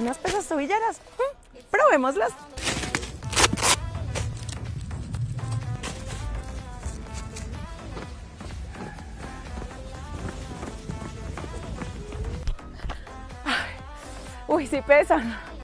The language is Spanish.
¿Unas pesas tobilleras? ¡Probémoslas! Uy, sí pesan.